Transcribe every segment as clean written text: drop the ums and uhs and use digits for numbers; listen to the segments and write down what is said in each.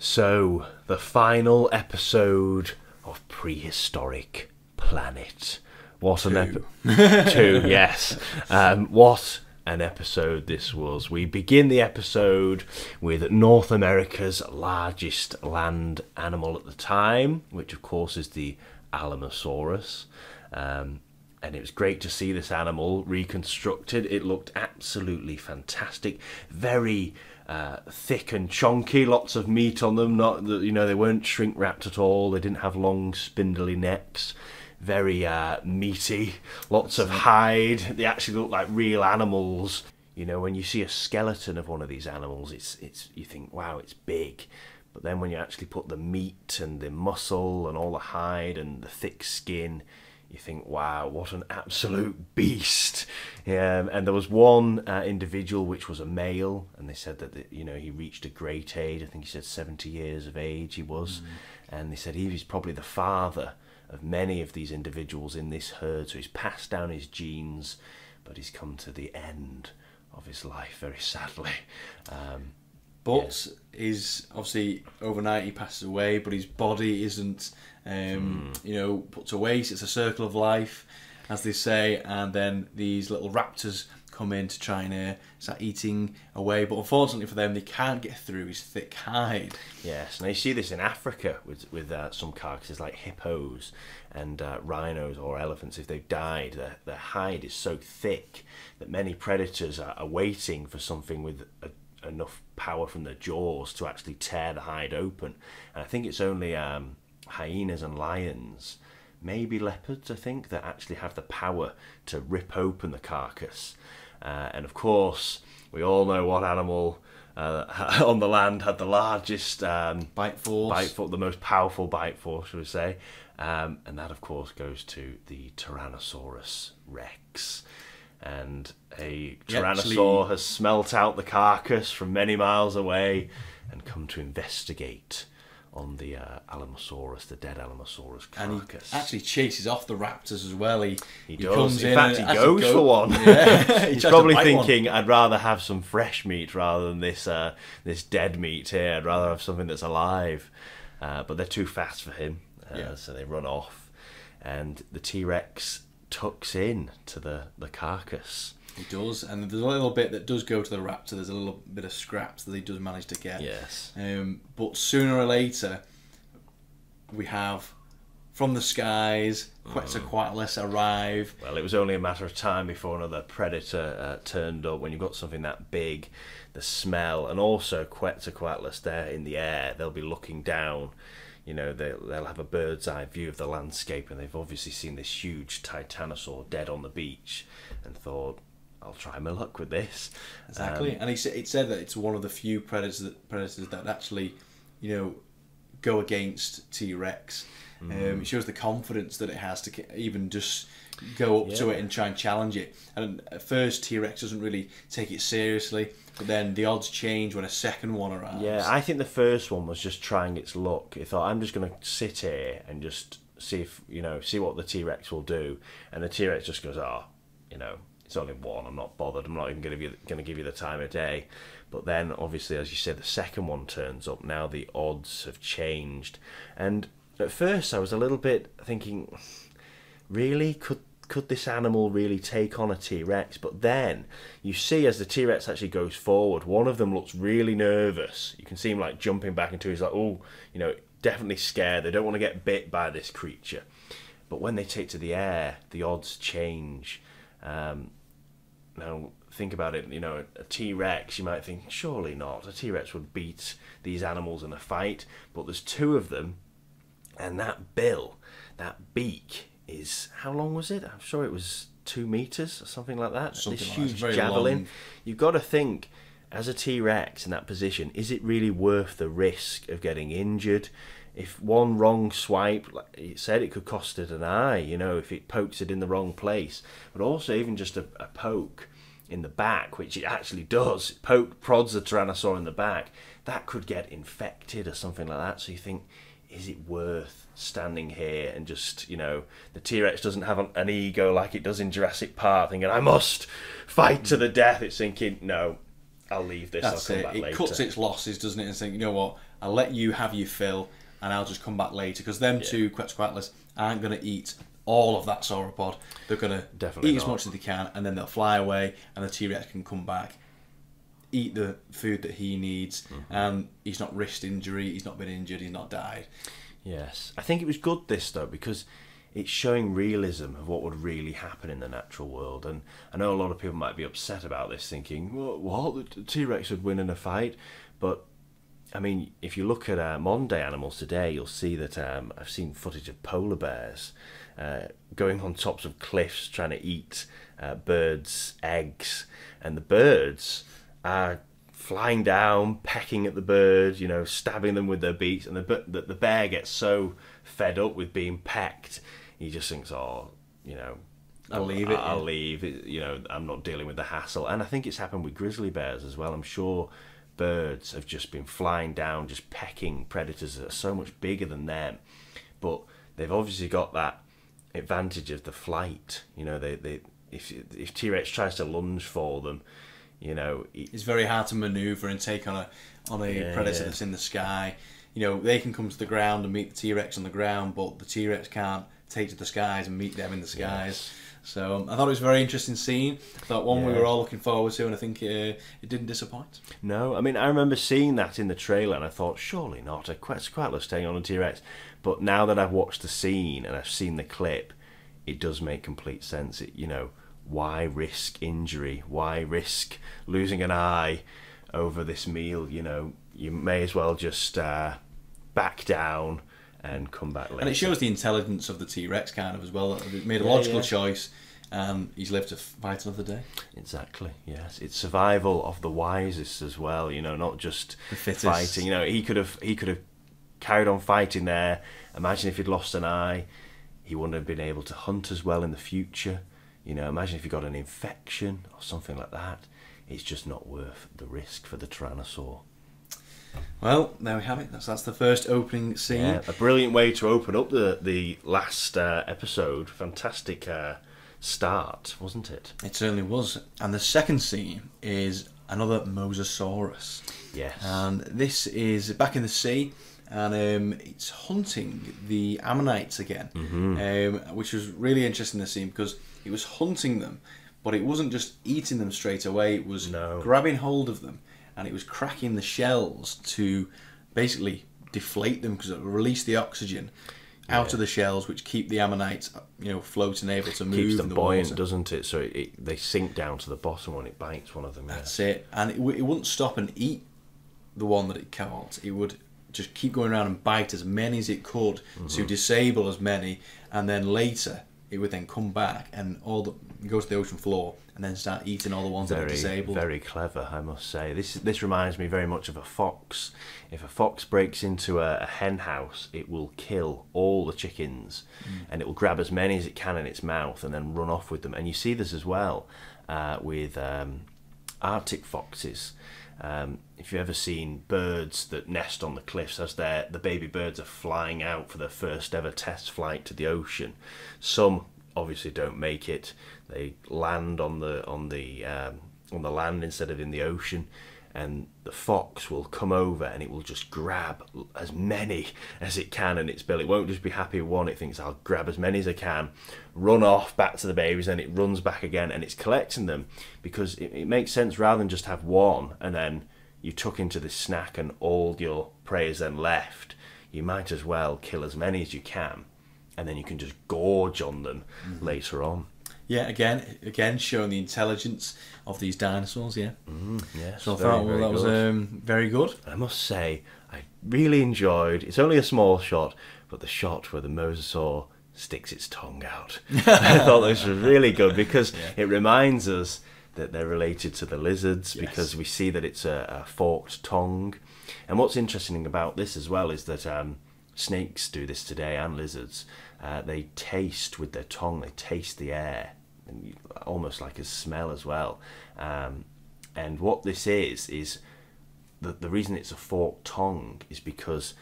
So, the final episode of Prehistoric Planet. What an episode. Two, yes. What an episode this was. We begin the episode with North America's largest land animal at the time, which of course is the Alamosaurus. And it was great to see this animal reconstructed. It looked absolutely fantastic. Very thick and chonky, lots of meat on them. Not that, you know, they weren't shrink wrapped at all. They didn't have long spindly necks. Very meaty, lots of hide. They actually look like real animals. You know, when you see a skeleton of one of these animals, it's you think, wow, it's big. But then when you actually put the meat and the muscle and all the hide and the thick skin, you think, wow, what an absolute beast. And there was one individual which was a male, and they said that, you know, he reached a great age. I think he said 70 years of age he was. And they said he was probably the father of many of these individuals in this herd. So he's passed down his genes, but he's come to the end of his life, very sadly. But is obviously overnight he passes away, but his body isn't, you know, put to waste. It's a circle of life, as they say. And then these little raptors come in to try and start eating away. But unfortunately for them, they can't get through his thick hide. Yes, and you see this in Africa with some carcasses like hippos and rhinos or elephants. If they've died, their hide is so thick that many predators are waiting for something with enough power from their jaws to actually tear the hide open. And I think it's only hyenas and lions, maybe leopards, I think, that actually have the power to rip open the carcass. And of course, we all know what animal on the land had the largest bite force, the most powerful bite force, shall we say. And that, of course, goes to the Tyrannosaurus Rex. And a Tyrannosaur has smelt out the carcass from many miles away and come to investigate on the Alamosaurus, the dead Alamosaurus carcass. And he actually chases off the raptors as well. He does. Comes in fact, he goes for one. Yeah. He's probably thinking, I'd rather have some fresh meat rather than this, this dead meat here. I'd rather have something that's alive. But they're too fast for him, so they run off. And the T-Rex tucks in to the carcass. It does, and there's a little bit that does go to the raptor. There's a little bit of scraps that he does manage to get. Yes. But sooner or later, we have from the skies Quetzalcoatlus arrive. Well, it was only a matter of time before another predator turned up. When you've got something that big, the smell, and also Quetzalcoatlus there in the air, they'll be looking down. You know, they'll have a bird's eye view of the landscape, and they've obviously seen this huge titanosaur dead on the beach and thought, I'll try my luck with this. Exactly. And it said that it's one of the few predators that actually, you know, go against T-Rex. It shows the confidence that it has to even just go up to it and try and challenge it. And at first, T-Rex doesn't really take it seriously. But then the odds change when a second one arrives. Yeah, I think the first one was just trying its luck. It thought, I'm just going to sit here and just see if, you know, see what the T-Rex will do. And the T-Rex just goes, oh, you know, it's only one. I'm not bothered. I'm not even going to give you the time of day. But then, obviously, as you say, the second one turns up. Now the odds have changed. And at first, I was a little bit thinking, really, could this animal really take on a T-Rex? But then you see as the T-Rex actually goes forward, one of them looks really nervous. You can see him like jumping back into it. He's like, oh, you know, definitely scared. They don't want to get bit by this creature. But when they take to the air, the odds change. Now, think about it, you know, a T-Rex, you might think, surely not. A T-Rex would beat these animals in a fight. But there's two of them, and that bill, that beak, is, how long was it? I'm sure it was 2 meters or something like that. Something this huge like javelin. Long. You've got to think, as a T-Rex in that position, is it really worth the risk of getting injured? If one wrong swipe, like it said, it could cost it an eye, you know, if it pokes it in the wrong place. But also even just a poke in the back, which it actually does, prods the Tyrannosaur in the back, that could get infected or something like that. So you think, is it worth standing here and just, you know, the T-Rex doesn't have an ego like it does in Jurassic Park thinking, I must fight to the death. It's thinking, no, I'll leave this, I'll come back later. It cuts its losses, doesn't it, and think, you know what, I'll let you have your fill, and I'll just come back later, because them two Quetzalcoatlus aren't going to eat all of that sauropod. They're going to eat as much as they can, and then they'll fly away, and the T-Rex can come back, eat the food that he needs, and he's not risked injury, he's not been injured, he's not died. Yes. I think it was good, this, though, because it's showing realism of what would really happen in the natural world. And I know a lot of people might be upset about this, thinking, well, what? The T-Rex would win in a fight? But, I mean, if you look at modern-day animals today, you'll see that I've seen footage of polar bears going on tops of cliffs trying to eat birds' eggs. And the birds are flying down, pecking at the bird, you know, stabbing them with their beaks. And the bear gets so fed up with being pecked, he just thinks, oh, you know, I'll leave it, you know, I'm not dealing with the hassle. And I think it's happened with grizzly bears as well. I'm sure birds have just been flying down, just pecking predators that are so much bigger than them, but they've obviously got that advantage of the flight. You know, if T-Rex tries to lunge for them, you know, it's very hard to maneuver and take on a predator that's in the sky. You know, they can come to the ground and meet the T-Rex on the ground, but the T-Rex can't take to the skies and meet them in the skies. Yes. So I thought it was a very interesting scene. I thought one we were all looking forward to, and I think it didn't disappoint. No, I mean, I remember seeing that in the trailer, and I thought, surely not, a Quetzalcoatlus taking on a T-Rex. But now that I've watched the scene and I've seen the clip, it does make complete sense. It, you know, why risk injury? Why risk losing an eye over this meal? You know, you may as well just back down and come back later. And it shows the intelligence of the T-Rex kind of as well. It made a logical choice, and he's lived to fight another day. Exactly, yes. It's survival of the wisest as well, you know, not just the fittest. Fighting. You know, he could have carried on fighting there. Imagine if he'd lost an eye, he wouldn't have been able to hunt as well in the future. You know, imagine if he got an infection or something like that. It's just not worth the risk for the Tyrannosaur. Well, there we have it. That's the first opening scene. Yeah, a brilliant way to open up the last episode. Fantastic start, wasn't it? It certainly was. And the second scene is another Mosasaurus. Yes. And this is back in the sea, and it's hunting the Ammonites again, which was really interesting, this scene, because it was hunting them, but it wasn't just eating them straight away. It was grabbing hold of them, and it was cracking the shells to basically deflate them, because it released the oxygen out of the shells, which keep the Ammonites, you know, floating, able to move. Keeps them buoyant, doesn't it? So they sink down to the bottom when it bites one of them. That's it. And it wouldn't stop and eat the one that it caught. It would just keep going around and bite as many as it could to disable as many, and then later it would then come back and go to the ocean floor and then start eating all the ones that are disabled. Very clever, I must say. This reminds me very much of a fox. If a fox breaks into a hen house, it will kill all the chickens and it will grab as many as it can in its mouth and then run off with them. And you see this as well with Arctic foxes. If you've ever seen birds that nest on the cliffs, as the baby birds are flying out for their first ever test flight to the ocean, some obviously don't make it. They land on the land instead of in the ocean, and the fox will come over and it will just grab as many as it can in its bill. It won't just be happy with one. It thinks, I'll grab as many as I can, run off back to the babies, then it runs back again, and it's collecting them, because it makes sense, rather than just have one and then you tuck into this snack and all your prey is then left. You might as well kill as many as you can, and then you can just gorge on them later on. Yeah, again, showing the intelligence of these dinosaurs, yes, so I thought, well, that was very good. I must say, I really enjoyed, it's only a small shot, but the shot where the Mosasaur sticks its tongue out. I thought this was really good, because it reminds us that they're related to the lizards, because we see that it's a forked tongue. And what's interesting about this as well is that snakes do this today, and lizards. They taste with their tongue, they taste the air, and almost like a smell as well. And what this is the reason it's a forked tongue is because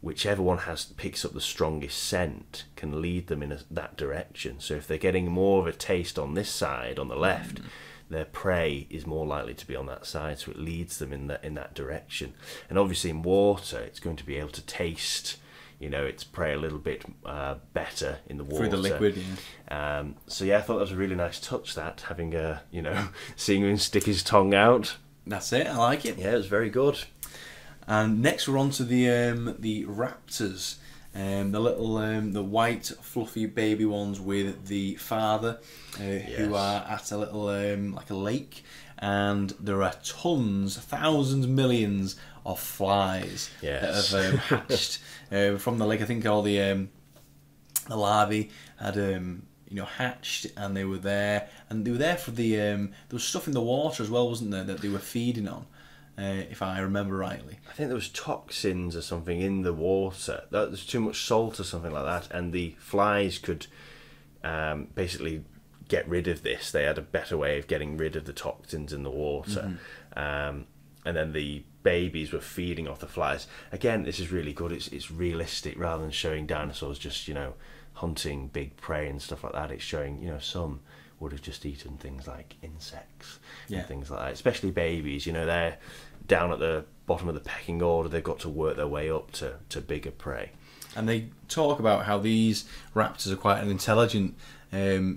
whichever one picks up the strongest scent can lead them in that direction. So if they're getting more of a taste on this side, on the left, their prey is more likely to be on that side, so it leads them in that direction. And obviously in water, it's going to be able to taste, you know, its prey a little bit better in the water. Through the liquid, yeah. So yeah, I thought that was a really nice touch, that, having a, you know, seeing him stick his tongue out. That's it, I like it. Yeah, it was very good. And next we're on to the raptors. The little, the white, fluffy baby ones with the father, yes, who are at a little, like a lake, and there are tons, thousands, millions of flies, yes, that have hatched from the lake. I think all the larvae had, you know, hatched, and they were there, for the, there was stuff in the water as well, wasn't there, that they were feeding on. If I remember rightly, I think there was toxins or something in the water. That there's too much salt or something like that, and the flies could basically get rid of this. They had a better way of getting rid of the toxins in the water, and then the babies were feeding off the flies. Again, this is really good. It's realistic rather than showing dinosaurs just, you know, hunting big prey and stuff like that. It's showing, you know, some would have just eaten things like insects, yeah, and things like that, especially babies. You know, they're down at the bottom of the pecking order. They've got to work their way up to bigger prey. And they talk about how these raptors are quite an intelligent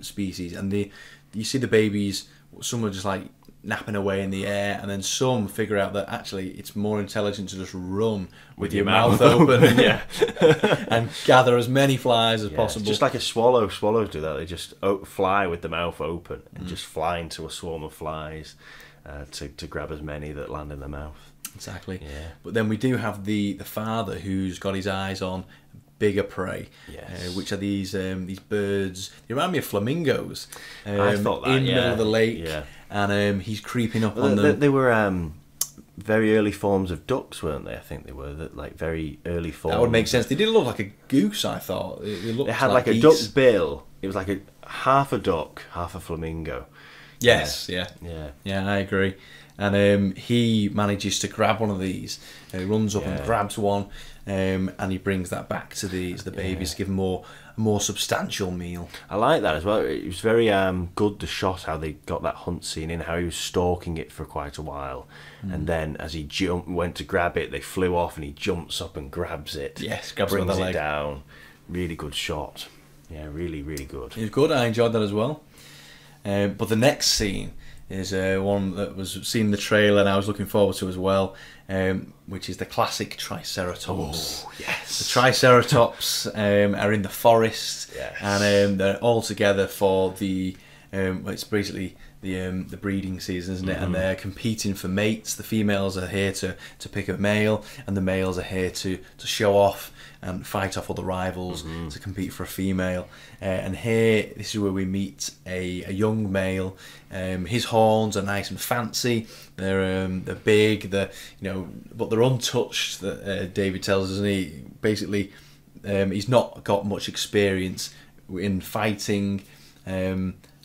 species, and you see the babies, some are just like napping away in the air, and then some figure out that actually it's more intelligent to just run with your mouth open, yeah, and gather as many flies as, yeah, possible. Just like a swallow. Swallows do that. They just fly with the mouth open and just fly into a swarm of flies to grab as many that land in their mouth. Exactly. Yeah. But then we do have the father who's got his eyes on bigger prey, yes, which are these birds. They remind me of flamingos. I thought that, in the, yeah, middle of the lake, yeah, and he's creeping up on them. They were very early forms of ducks, weren't they? I think they were like very early forms. That would make sense. They did look like a goose, I thought. They had like a duck bill. It was like a half a duck, half a flamingo. Yes, yeah, I agree. And he manages to grab one of these. He runs up, yeah, and grabs one, and he brings that back to the babies, yeah, to give them a more substantial meal. I like that as well. It was very good, the shot, how they got that hunt scene in, how he was stalking it for quite a while. And then as he went to grab it, they flew off and he jumps up and grabs it. Yes, grabs it, brings it down. Really good shot. Yeah, really, really good. It was good. I enjoyed that as well. But the next scene is one that was seen in the trailer and I was looking forward to as well, which is the classic Triceratops. Oh, yes. The Triceratops are in the forest, yes, and they're all together for the, it's basically the breeding season, isn't it? And they're competing for mates. The females are here to pick a male, and the males are here to show off and fight off other rivals to compete for a female. And here, this is where we meet a young male. His horns are nice and fancy. They're big. They're, you know, but they're untouched. That David tells us, and he basically he's not got much experience in fighting.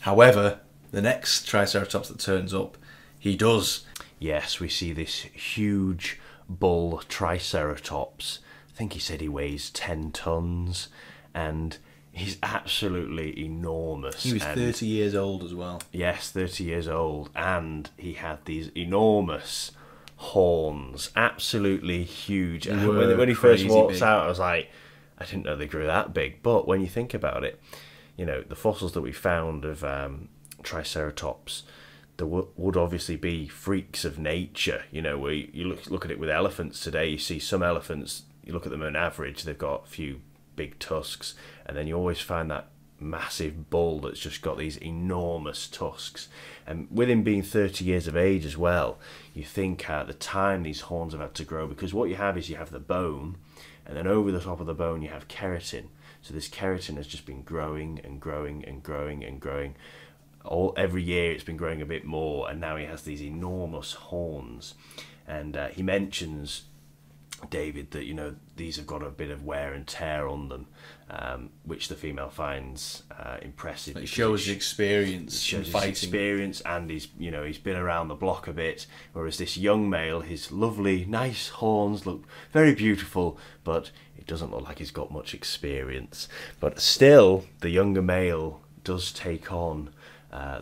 However, the next Triceratops that turns up, he does. Yes, we see this huge bull Triceratops. I think he said he weighs 10 tons, and he's absolutely enormous. He was 30 years old as well. Yes, 30 years old, and he had these enormous horns, absolutely huge. When he first walks out, I was like, I didn't know they grew that big. But when you think about it, you know, the fossils that we found of Triceratops, there would obviously be freaks of nature. You know, where you look at it with elephants today, you see some elephants, you look at them on average, they've got a few big tusks, and then you always find that massive bull that's just got these enormous tusks. And with him being 30 years of age as well, you think at the time these horns have had to grow, because what you have is you have the bone, and then over the top of the bone you have keratin. So this keratin has just been growing and growing and growing and growing. Every year it's been growing a bit more, and now he has these enormous horns. And he mentions, David, that, you know, these have got a bit of wear and tear on them, which the female finds impressive. It shows his experience, and he's, you know, he's been around the block a bit. Whereas this young male, his lovely, nice horns look very beautiful, but it doesn't look like he's got much experience. But still, the younger male does take on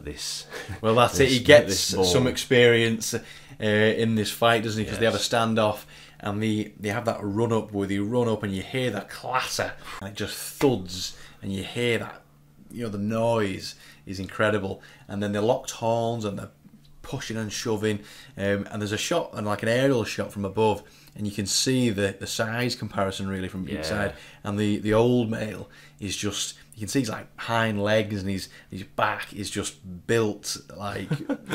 this. Well, that's this, it. He gets some experience in this fight, doesn't he? Because yes. They have a standoff, and they have that run up where they run up, and you hear that clatter, and it just thuds, and you hear that, you know, the noise is incredible. And then they're locked horns, and they're pushing and shoving, and there's a shot, and like an aerial shot from above, and you can see the size comparison really from each side. And the old male is just, you can see his like hind legs and his back is just built like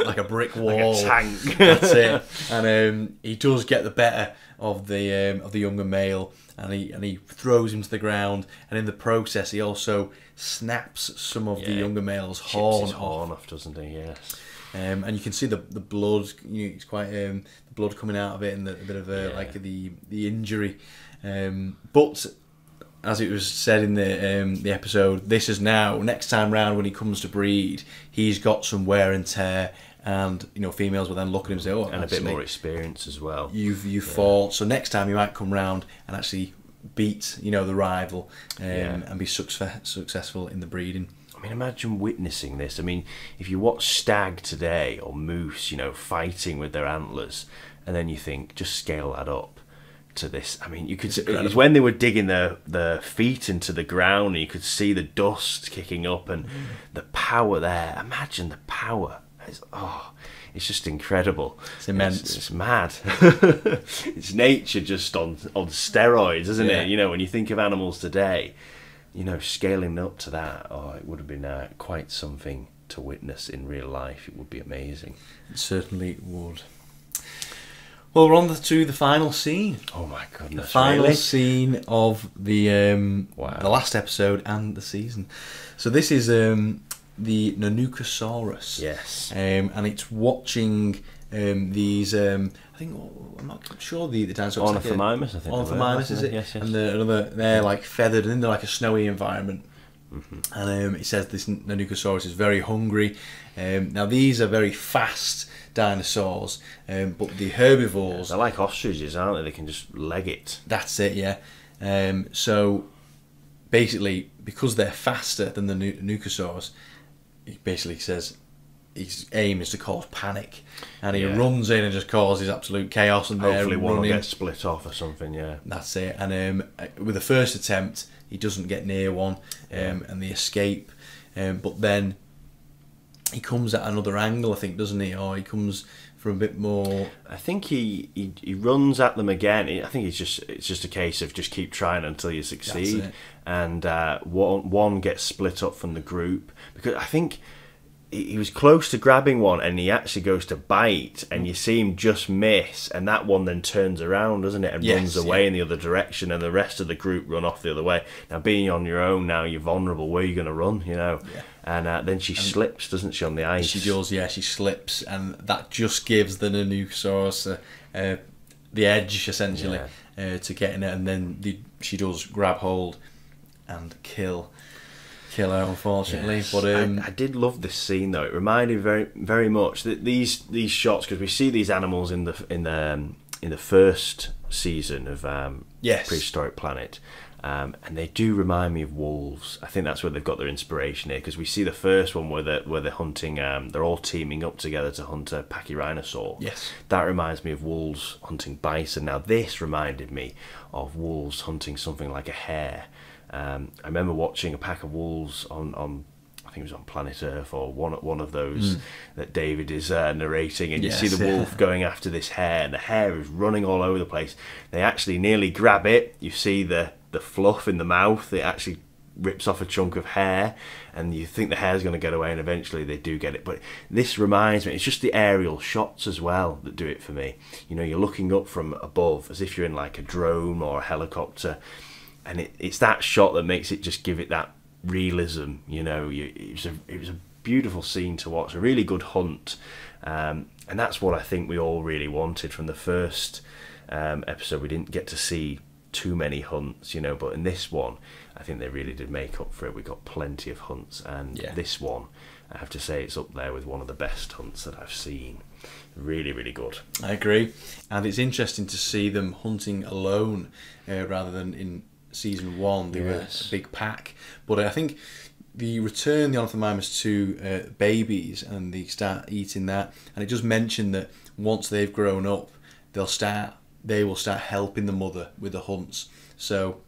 like a brick wall, like a tank. That's it. And he does get the better of the younger male, and he throws him to the ground, and in the process he also snaps some of the younger male's horn off, doesn't he? Yes. And you can see the blood. You know, it's quite the blood coming out of it, and the, a bit of like the injury. But as it was said in the episode, this is now next time round when he comes to breed, he's got some wear and tear, and you know females will then look at him and say, "Oh, and actually, a bit more experience as well." You've fought, so next time you might come round and actually beat the rival and be successful in the breeding. I mean, imagine witnessing this. I mean, if you watch stag today or moose, you know, fighting with their antlers, and then you think, just scale that up to this. I mean, you could. It was when they were digging their feet into the ground, and you could see the dust kicking up and the power there. Imagine the power. It's just incredible. It's immense. It's mad. It's nature just on steroids, isn't it? You know, when you think of animals today, you know, scaling up to that, it would have been quite something to witness in real life. It would be amazing. It certainly would. Well, we're on to the final scene. Oh my goodness! The final scene of the last episode and the season. So this is the Nanuqsaurus. Yes. And it's watching these. I think I'm not sure the dinosaurs. Ornithomimus, I think. Ornithomimus, is it? Yes, yes. And they're like feathered, and in like a snowy environment. And it says this Nanuqsaurus is very hungry. Now these are very fast dinosaurs, but the herbivores, they're like ostriches, aren't they? They can just leg it. That's it, yeah. So basically, because they're faster than the Nanuqsaurus, it basically says his aim is to cause panic, and he runs in and just causes absolute chaos. And hopefully one will get split off or something. Yeah, that's it. And with the first attempt, he doesn't get near one, and they escape. But then he comes at another angle, I think, doesn't he? Or he comes for a bit more. I think he runs at them again. I think it's just a case of just keep trying until you succeed. And one gets split up from the group, because I think he was close to grabbing one, and he actually goes to bite, and you see him just miss, and that one then turns around, doesn't it, and runs away in the other direction, and the rest of the group run off the other way. Now, being on your own, now you're vulnerable. Where are you going to run? You know, and then she slips, doesn't she, on the ice? She does, yeah. She slips, and that just gives the Nanuqsaurus the edge, essentially, to get in it, and then she does grab hold and kill her, unfortunately. Yes. But I did love this scene, though. It reminded me very much that these shots, because we see these animals in the first season of Prehistoric Planet, and they do remind me of wolves. I think that's where they've got their inspiration here, because we see the first one where they're hunting. They're all teaming up together to hunt a Pachyrhinosaur. Yes, that reminds me of wolves hunting bison. Now this reminded me of wolves hunting something like a hare. I remember watching a pack of wolves on I think it was on Planet Earth or one of those that David is narrating, and you see the wolf going after this hare, and the hare is running all over the place. They actually nearly grab it. You see the fluff in the mouth. It actually rips off a chunk of hair, and you think the hair's going to get away, and eventually they do get it. But this reminds me, it's just the aerial shots as well that do it for me. You know, you're looking up from above as if you're in like a drone or a helicopter, and it's that shot that makes it just give it that realism, you know. It was a beautiful scene to watch, a really good hunt, and that's what I think we all really wanted from the first episode. We didn't get to see too many hunts, you know, but in this one, I think they really did make up for it. We got plenty of hunts, and this one, I have to say, it's up there with one of the best hunts that I've seen. Really, really good. I agree, and it's interesting to see them hunting alone rather than in season one. They were a big pack, but I think They return the Ornithomimus to babies and they start eating that. And it does mention that once they've grown up, they will start helping the mother with the hunts. So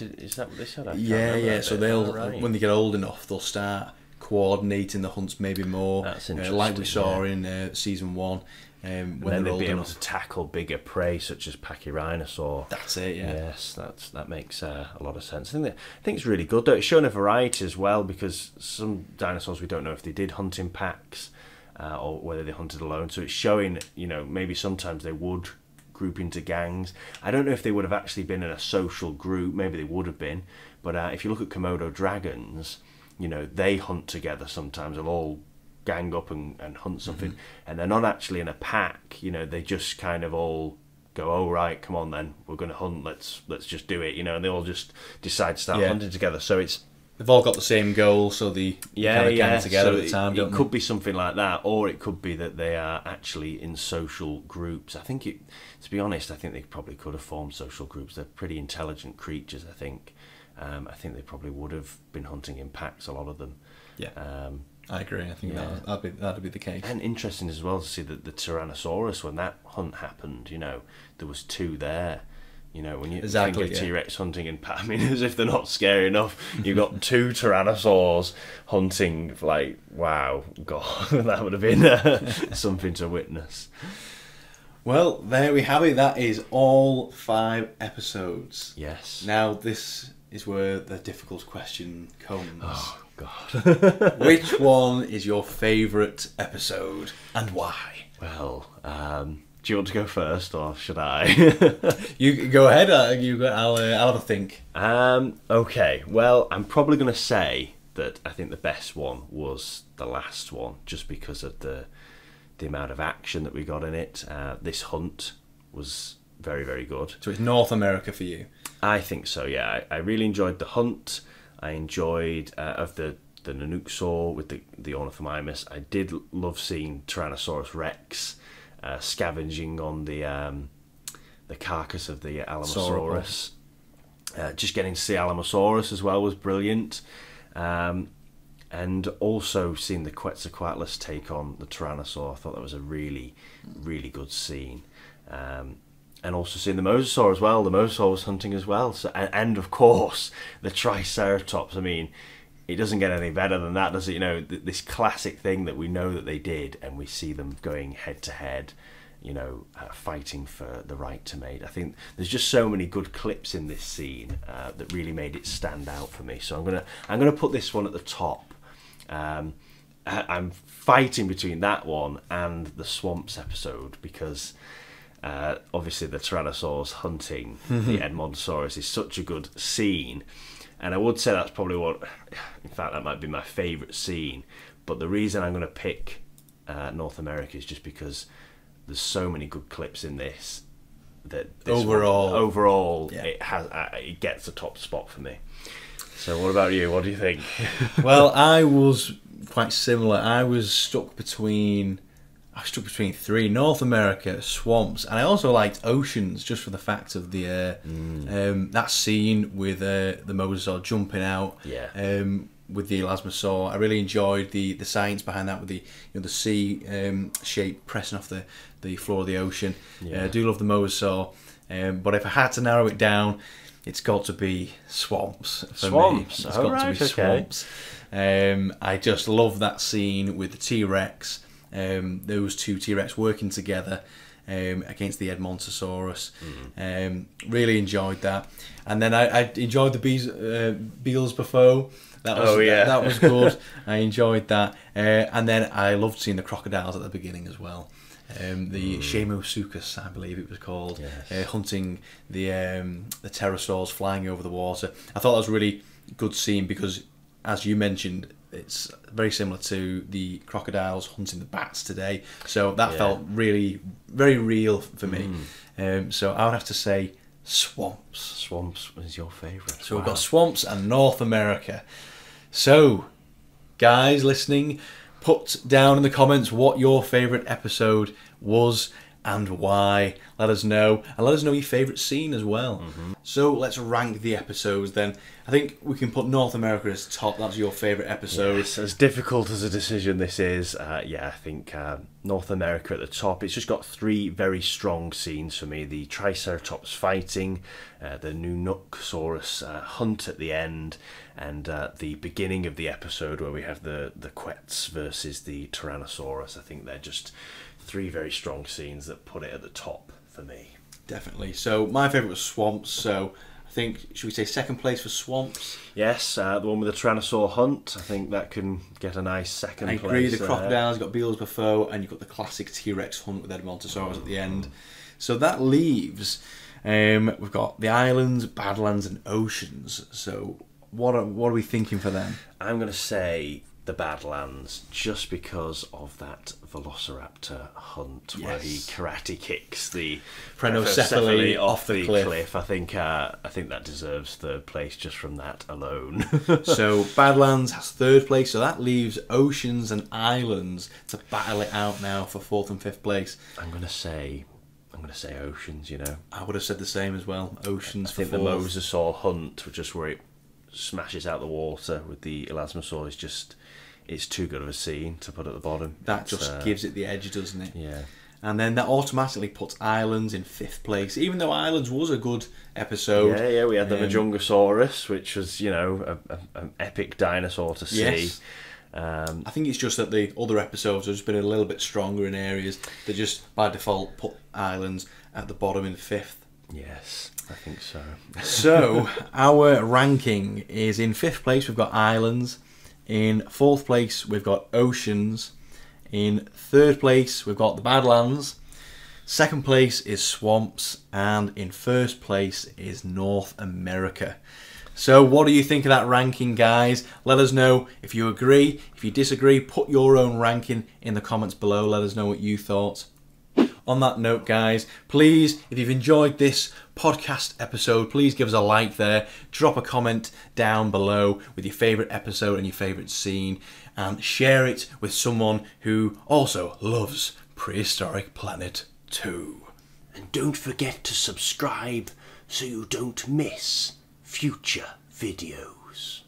is that what they said? Yeah. So they'll, when they get old enough, they'll start coordinating the hunts maybe more. That's interesting. Like we saw in season 1. When then they'd be able to tackle bigger prey such as Pachyrhinosaur. That's it, yeah. Yes, that makes a lot of sense. I think it's really good, though. It's shown a variety as well, because some dinosaurs we don't know if they did hunt in packs or whether they hunted alone. So it's showing, you know, maybe sometimes they would group into gangs. I don't know if they would have actually been in a social group. Maybe they would have been. But if you look at Komodo dragons, you know, they hunt together sometimes. They'll all gang up and hunt something, and they're not actually in a pack. You know, they just kind of all go, "Oh right, come on then, we're going to hunt. Let's just do it." You know, and they all just decide to start hunting together. So they've all got the same goal, so they kind of gang together at the time. It could be something like that, or it could be that they are actually in social groups. I think to be honest, I think they probably could have formed social groups. They're pretty intelligent creatures. I think they probably would have been hunting in packs. A lot of them. Yeah. I agree. I think that'd be the case. And interesting as well to see that the Tyrannosaurus, when that hunt happened, you know, there was two there. You know, when you think of T-Rex hunting in packs, I mean, as if they're not scary enough, you've got two Tyrannosaurs hunting. Like, wow, God, that would have been something to witness. Well, there we have it. That is all 5 episodes. Yes. Now this is where the difficult question comes. Oh, God. Which one is your favourite episode and why? Well, do you want to go first or should I? You go ahead. I'll have a think. Okay. Well, I'm probably going to say that I think the best one was the last one, just because of the amount of action that we got in it. This hunt was very, very good. So it's North America for you? I think so. Yeah, I really enjoyed the hunt. I enjoyed of the Nanuqsaur with the Ornithomimus. I did love seeing Tyrannosaurus Rex scavenging on the carcass of the Alamosaurus. Just getting to see Alamosaurus as well was brilliant, and also seeing the Quetzalcoatlus take on the Tyrannosaur. I thought that was a really, really good scene. And also seeing the Mosasaur as well. The Mosasaur was hunting as well. So, and of course, the Triceratops. I mean, it doesn't get any better than that, does it? You know, this classic thing that we know that they did, and we see them going head to head, you know, fighting for the right to mate. I think there's just so many good clips in this scene that really made it stand out for me. So I'm gonna put this one at the top. I'm fighting between that one and the Swamps episode, because obviously the Tyrannosaurus hunting the Edmontosaurus is such a good scene, and I would say that's probably that might be my favourite scene. But the reason I'm going to pick North America is just because there's so many good clips in this that it gets the top spot for me. So what about you? What do you think? Well, I was quite similar. I was stuck between 3: North America, Swamps, and I also liked Oceans, just for the fact of the that scene with the Mosasaur jumping out, with the Elasmosaur. I really enjoyed the science behind that, with the sea shape pressing off the floor of the ocean. Yeah. I do love the Mosasaur, but if I had to narrow it down, it's got to be Swamps. For me. It's got to be Swamps. I just love that scene with the T-Rex. Those two T-Rex working together against the Edmontosaurus. Really enjoyed that. And then I enjoyed the Beelzebufo. That was good. I enjoyed that. And then I loved seeing the crocodiles at the beginning as well. The Shamosuchus, I believe it was called, hunting the pterosaurs flying over the water. I thought that was a really good scene because, as you mentioned, it's very similar to the crocodiles hunting the bats today. So that felt really, very real for me. So I would have to say Swamps. Swamps is your favourite. So we've got Swamps and North America. So, guys listening, put down in the comments what your favourite episode was. and why. Let us know, and let us know your favourite scene as well. So let's rank the episodes then. I think we can put North America as top. That's your favourite episode. Yes, as difficult as a decision this is, yeah, I think North America at the top. It's just got three very strong scenes for me: the Triceratops fighting, the Nanuqsaurus hunt at the end, and the beginning of the episode where we have the Quetz versus the Tyrannosaurus. I think they're just three very strong scenes that put it at the top for me. Definitely. So my favourite was swamps, so I think, should we say second place for swamps? Yes, the one with the Tyrannosaur hunt. I think that can get a nice second place. I agree, the crocodiles, got Beals Buffo, and you've got the classic T-Rex hunt with Edmontosaurus at the end. So that leaves, we've got the islands, badlands and oceans. So what are we thinking for them? I'm going to say the Badlands, just because of that Velociraptor hunt where he karate kicks the Phrenoscephaly off the cliff. I think that deserves third place just from that alone. So Badlands has third place, so that leaves Oceans and Islands to battle it out now for fourth and fifth place. I'm gonna say Oceans. You know, I would have said the same as well. Oceans. I think the Mosasaur hunt, which is where it smashes out the water with the Elasmosaur, is just, it's too good of a scene to put at the bottom. That just gives it the edge, doesn't it? Yeah. And then that automatically puts Islands in fifth place, even though Islands was a good episode. Yeah, yeah, we had the Majungasaurus, which was, you know, an epic dinosaur to see. Yes. I think it's just that the other episodes have just been a little bit stronger in areas that just, by default, put Islands at the bottom in fifth. Yes, I think so. So, our ranking is, in fifth place, we've got Islands. In fourth place, we've got Oceans. In third place, we've got the Badlands. Second place is Swamps. And in first place is North America. So what do you think of that ranking, guys? Let us know if you agree. If you disagree, put your own ranking in the comments below. Let us know what you thought. On that note, guys, please, if you've enjoyed this podcast episode, please give us a like there. Drop a comment down below with your favourite episode and your favourite scene, and share it with someone who also loves Prehistoric Planet 2. And don't forget to subscribe so you don't miss future videos.